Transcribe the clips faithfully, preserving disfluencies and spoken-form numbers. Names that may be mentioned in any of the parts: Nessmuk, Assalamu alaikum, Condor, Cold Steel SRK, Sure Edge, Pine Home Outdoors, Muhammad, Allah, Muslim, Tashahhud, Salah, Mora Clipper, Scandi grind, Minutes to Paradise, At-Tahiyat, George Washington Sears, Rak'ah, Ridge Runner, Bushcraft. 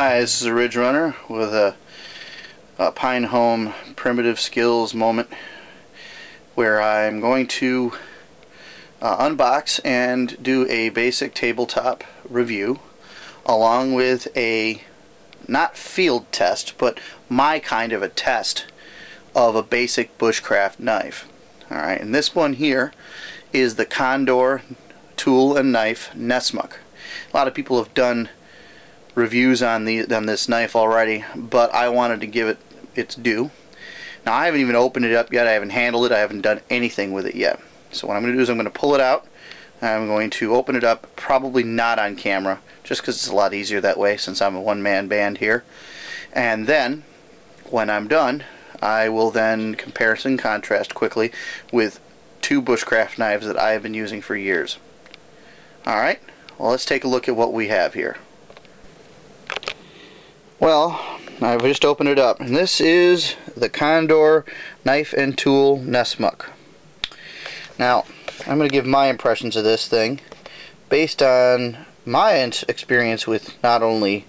Hi, this is a Ridge Runner with a, a Pine Home Primitive Skills moment where I'm going to uh, unbox and do a basic tabletop review along with a not field test but my kind of a test of a basic bushcraft knife. Alright, and this one here is the Condor tool and knife Nessmuk. A lot of people have done reviews on the on this knife already, but I wanted to give it its due. Now I haven't even opened it up yet, I haven't handled it, I haven't done anything with it yet. So what I'm going to do is I'm going to pull it out, I'm going to open it up, probably not on camera, just because it's a lot easier that way since I'm a one-man band here. And then, when I'm done, I will then comparison contrast quickly with two bushcraft knives that I have been using for years. Alright, well let's take a look at what we have here. Well, I've just opened it up, and this is the Condor Knife and Tool Nessmuk. Now, I'm going to give my impressions of this thing based on my experience with not only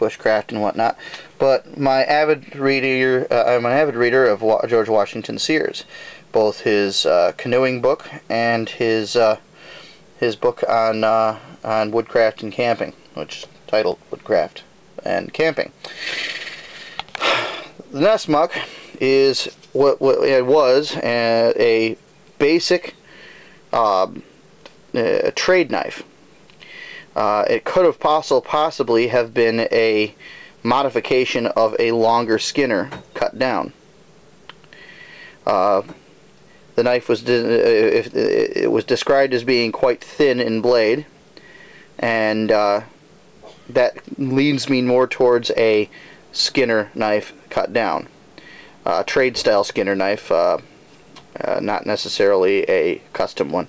bushcraft and whatnot, but my avid reader, uh, I'm an avid reader of Wa George Washington Sears, both his uh, canoeing book and his uh, his book on uh, on woodcraft and camping, which is titled Woodcraft and Camping. The Nessmuk is what, what it was a, a basic uh, a trade knife. Uh, it could have possible possibly have been a modification of a longer skinner cut down. Uh, the knife was if it was described as being quite thin in blade, and uh, that leans me more towards a skinner knife cut down, uh, trade style skinner knife, uh, uh, not necessarily a custom one.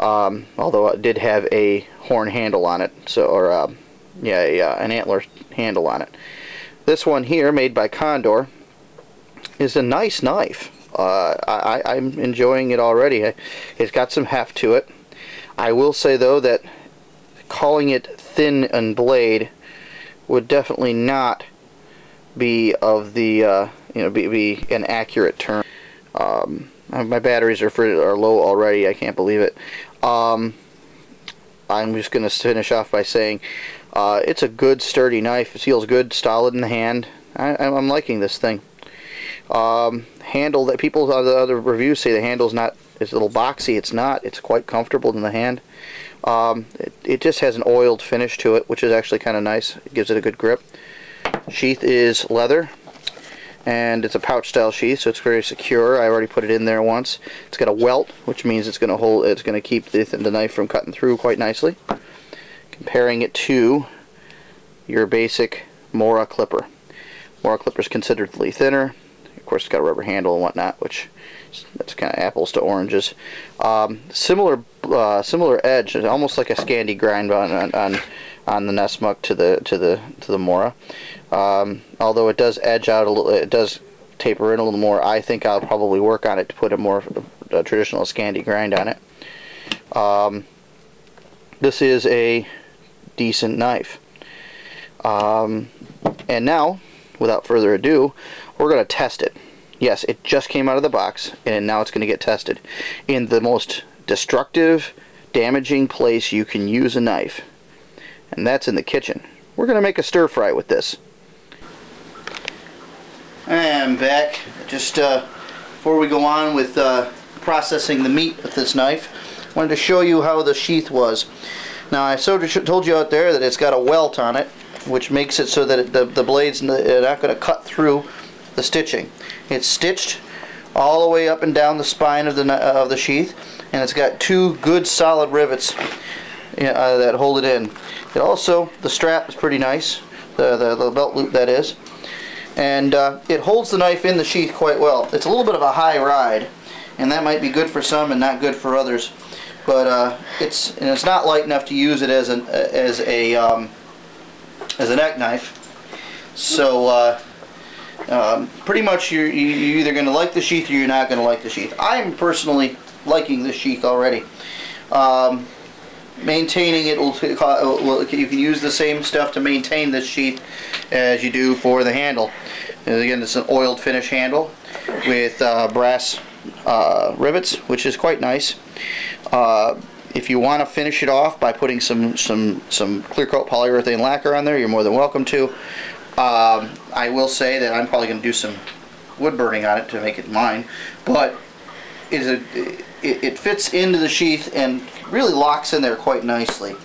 Um, although it did have a horn handle on it, so or uh, yeah, a, uh, an antler handle on it. This one here, made by Condor, is a nice knife. Uh, I, I'm enjoying it already. It's got some heft to it. I will say though that calling it thin and blade would definitely not be of the uh, you know be, be an accurate term. Um, my batteries are for, are low already. I can't believe it. Um, I'm just going to finish off by saying uh, it's a good sturdy knife. It feels good, solid in the hand. I, I'm liking this thing. Um, handle that people on the other reviews say the handle's not it's a little boxy. It's not. It's quite comfortable in the hand. Um, it, it just has an oiled finish to it, which is actually kind of nice. It gives it a good grip. Sheath is leather, and it's a pouch style sheath, so it's very secure. I already put it in there once. It's got a welt, which means it's going to hold. It's going to keep the, the knife from cutting through quite nicely. Comparing it to your basic Mora Clipper. Mora Clipper is considerably thinner. Of course, it's got a rubber handle and whatnot, which that's kind of apples to oranges. Um, similar, uh, similar edge, almost like a Scandi grind on on on the Nessmuk to the to the to the Mora. Um, although it does edge out a little, it does taper in a little more. I think I'll probably work on it to put a more a traditional Scandi grind on it. Um, this is a decent knife. Um, and now, without further ado, we're going to test it. Yes, it just came out of the box, and now it's going to get tested in the most destructive, damaging place you can use a knife, and that's in the kitchen. We're going to make a stir fry with this. I'm back. Just uh, before we go on with uh, processing the meat with this knife, I wanted to show you how the sheath was. Now, I sort of told you out there that it's got a welt on it, which makes it so that it, the, the blade's not going to cut through the stitching. It's stitched all the way up and down the spine of the uh, of the sheath, and it's got two good solid rivets uh, that hold it in. It also, the strap is pretty nice, the, the, the belt loop that is, and uh, it holds the knife in the sheath quite well. It's a little bit of a high ride, and that might be good for some and not good for others, but uh, it's and it's not light enough to use it as an as a um, as a neck knife. So. Uh, Um, pretty much you're, you're either going to like the sheath or you're not going to like the sheath. I'm personally liking this sheath already. Um, maintaining it, will, you can use the same stuff to maintain this sheath as you do for the handle. And again, it's an oiled finish handle with uh, brass uh, rivets, which is quite nice. Uh, if you want to finish it off by putting some some some clear coat polyurethane lacquer on there, you're more than welcome to. Um, I will say that I'm probably going to do some wood burning on it to make it mine, but it is a it, it fits into the sheath and really locks in there quite nicely.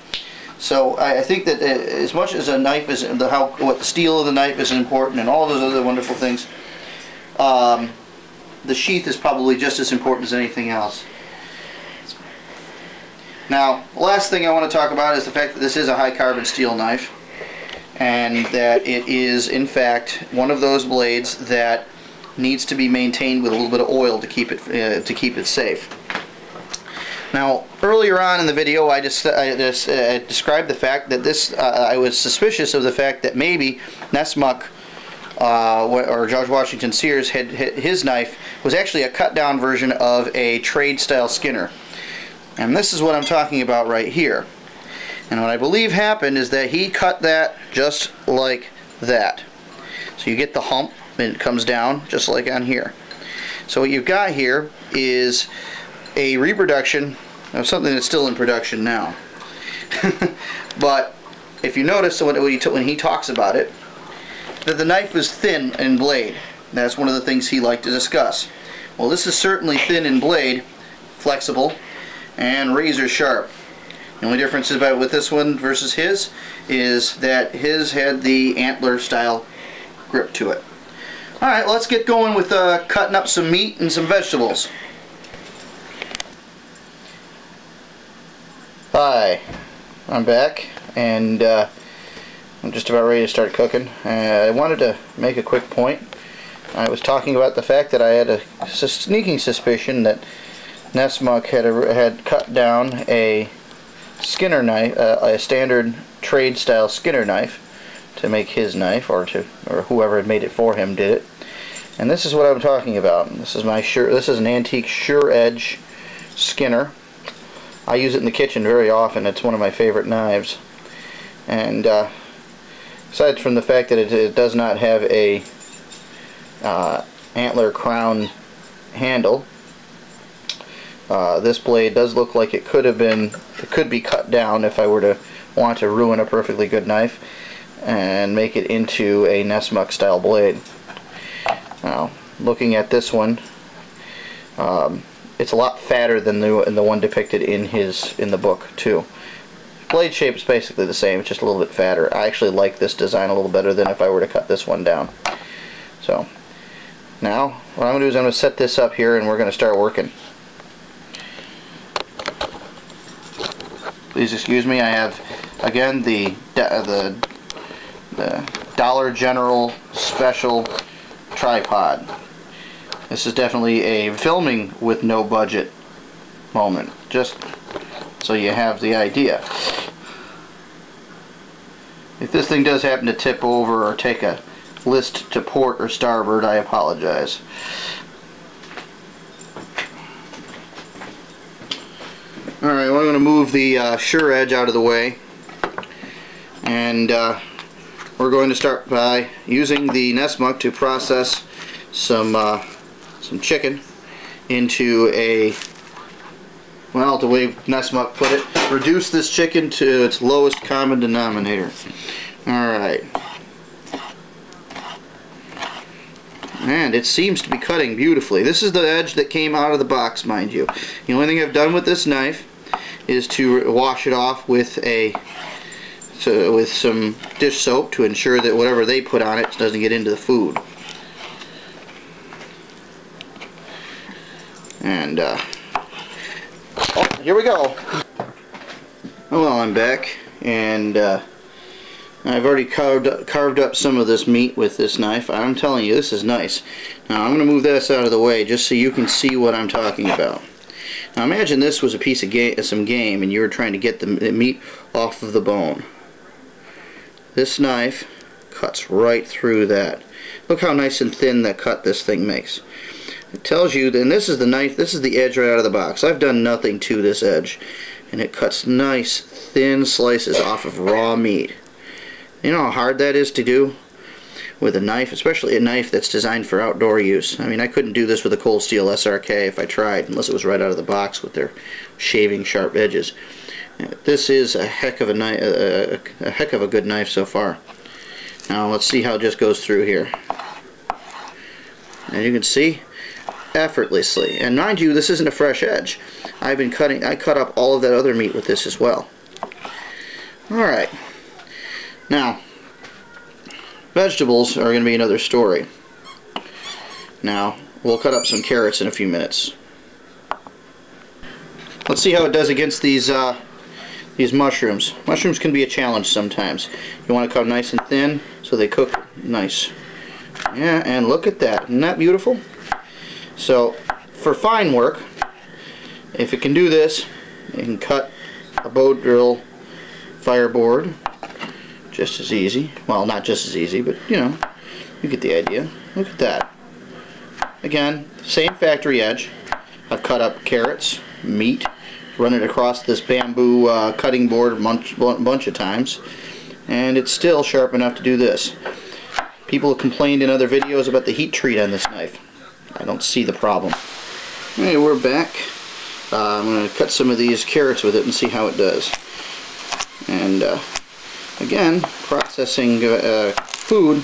So I, I think that as much as a knife is the how what the steel of the knife is important and all those other wonderful things, um, the sheath is probably just as important as anything else. Now, last thing I want to talk about is the fact that this is a high carbon steel knife, and that it is in fact one of those blades that needs to be maintained with a little bit of oil to keep it uh, to keep it safe. Now, earlier on in the video, I just I just uh, described the fact that this uh, I was suspicious of the fact that maybe Nessmuk uh, or George Washington Sears had his knife was actually a cut down version of a trade style Skinner. And this is what I'm talking about right here. And what I believe happened is that he cut that just like that. So you get the hump and it comes down just like on here. So what you've got here is a reproduction of something that's still in production now. But if you notice when he talks about it, that the knife was thin in blade. That's one of the things he liked to discuss. Well, this is certainly thin in blade, flexible, and razor sharp. The only difference about with this one versus his is that his had the antler style grip to it. Alright, let's get going with uh, cutting up some meat and some vegetables. Hi, I'm back, and uh, I'm just about ready to start cooking. Uh, I wanted to make a quick point. I was talking about the fact that I had a sneaking suspicion that Nessmuk had a, had cut down a Skinner knife, uh, a standard trade style Skinner knife, to make his knife, or to or whoever had made it for him did it. And this is what I'm talking about. This is my sure. This is an antique Sure Edge Skinner. I use it in the kitchen very often. It's one of my favorite knives. And uh, aside from the fact that it, it does not have a uh, antler crown handle. Uh, this blade does look like it could have been, it could be cut down if I were to want to ruin a perfectly good knife and make it into a Nessmuk style blade. Now, looking at this one, um, it's a lot fatter than the the one depicted in his in the book too. Blade shape is basically the same, it's just a little bit fatter. I actually like this design a little better than if I were to cut this one down. So, now what I'm going to do is I'm going to set this up here and we're going to start working. Please excuse me. I have again the the, the Dollar General special tripod. This is definitely a filming with no budget moment. Just so you have the idea. If this thing does happen to tip over or take a list to port or starboard, I apologize. Alright, well, I'm going to move the uh, Sure Edge out of the way, and uh, we're going to start by using the Nessmuk to process some uh, some chicken into a, well, the way Nessmuk put it, reduce this chicken to its lowest common denominator. Alright. And it seems to be cutting beautifully. This is the edge that came out of the box, mind you. The only thing I've done with this knife is to wash it off with a so with some dish soap to ensure that whatever they put on it doesn't get into the food. And uh, oh, here we go. Well, I'm back, and uh, I've already carved carved up some of this meat with this knife. I'm telling you, this is nice. Now I'm going to move this out of the way just so you can see what I'm talking about. Now imagine this was a piece of ga some game and you were trying to get the meat off of the bone. This knife cuts right through that. Look how nice and thin that cut this thing makes. It tells you, and this is the knife, this is the edge right out of the box. I've done nothing to this edge. and it cuts nice thin slices off of raw meat. You know how hard that is to do with a knife, especially a knife that's designed for outdoor use. I mean, I couldn't do this with a Cold Steel S R K if I tried, unless it was right out of the box with their shaving sharp edges. This is a heck of a knife, a, a heck of a good knife so far. Now let's see how it just goes through here. And you can see effortlessly. And mind you, this isn't a fresh edge. I've been cutting. I cut up all of that other meat with this as well. All right. Now, vegetables are going to be another story. Now, we'll cut up some carrots in a few minutes. Let's see how it does against these uh, these mushrooms. Mushrooms can be a challenge sometimes. You want to cut them nice and thin so they cook nice. Yeah, and look at that. Isn't that beautiful? So, for fine work, if it can do this, you can cut a bow drill fireboard just as easy. Well, not just as easy, but you know, you get the idea. Look at that. Again, same factory edge. I've cut up carrots, meat, run it across this bamboo uh, cutting board a bunch, bunch of times, and it's still sharp enough to do this. People have complained in other videos about the heat treat on this knife. I don't see the problem. Hey, we're back. Uh, I'm going to cut some of these carrots with it and see how it does. And uh, again, processing uh, food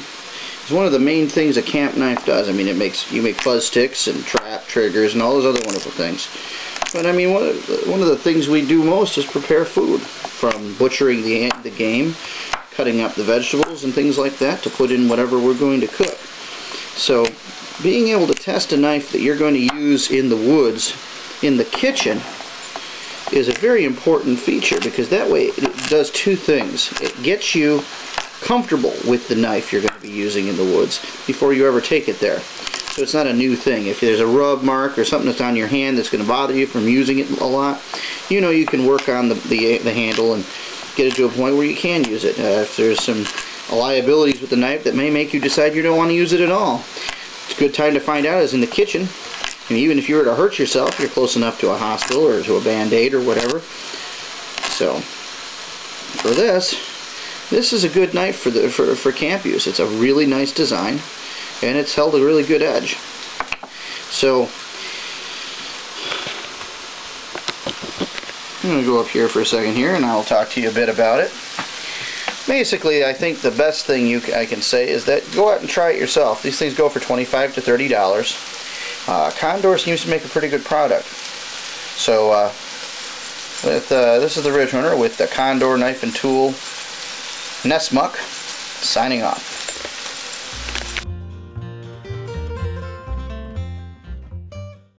is one of the main things a camp knife does. I mean, it makes you make fuzz sticks and trap triggers and all those other wonderful things. But I mean, one of the, one of the things we do most is prepare food, from butchering the the game, cutting up the vegetables and things like that to put in whatever we're going to cook. So, being able to test a knife that you're going to use in the woods, in the kitchen, is a very important feature, because that way it does two things. It gets you comfortable with the knife you're going to be using in the woods before you ever take it there. So it's not a new thing. If there's a rub mark or something that's on your hand that's going to bother you from using it a lot, you know you can work on the, the, the handle and get it to a point where you can use it. Uh, if there's some liabilities with the knife that may make you decide you don't want to use it at all, it's a good time to find out is in the kitchen. And even if you were to hurt yourself, you're close enough to a hospital or to a Band-Aid or whatever. So, for this, this is a good knife for, the, for, for camp use. It's a really nice design, and it's held a really good edge. So, I'm going to go up here for a second here, and I'll talk to you a bit about it. Basically, I think the best thing you, I can say is that go out and try it yourself. These things go for twenty-five to thirty dollars. Uh, Condor seems to make a pretty good product. So, uh, with, uh, this is the Ridge Runner with the Condor knife and tool. Nessmuk, signing off.